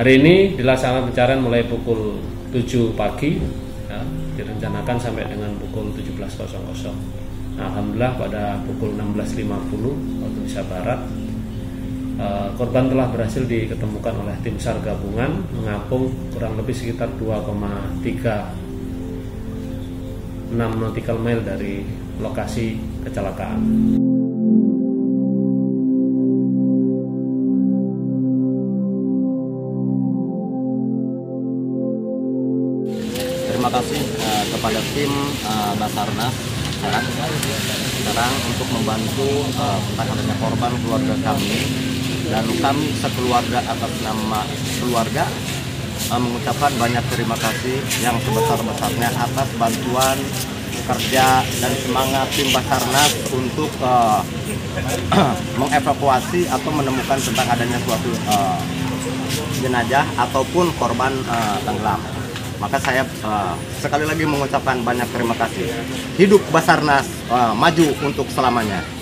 Hari ini dilaksanakan pencarian mulai pukul 7 pagi, ya, direncanakan sampai dengan pukul 17.00. Nah, alhamdulillah pada pukul 16.50 waktu Indonesia Barat, korban telah berhasil diketemukan oleh tim SAR gabungan mengapung kurang lebih sekitar 2,3 nautical mile dari lokasi kecelakaan. Terima kasih kepada tim Basarnas sekarang untuk membantu penanganannya korban keluarga kami, dan kami sekeluarga atas nama keluarga mengucapkan banyak terima kasih yang sebesar-besarnya atas bantuan kerja dan semangat tim Basarnas untuk mengevakuasi atau menemukan tentang adanya suatu jenazah ataupun korban tenggelam. Maka saya sekali lagi mengucapkan banyak terima kasih. Hidup Basarnas, maju untuk selamanya.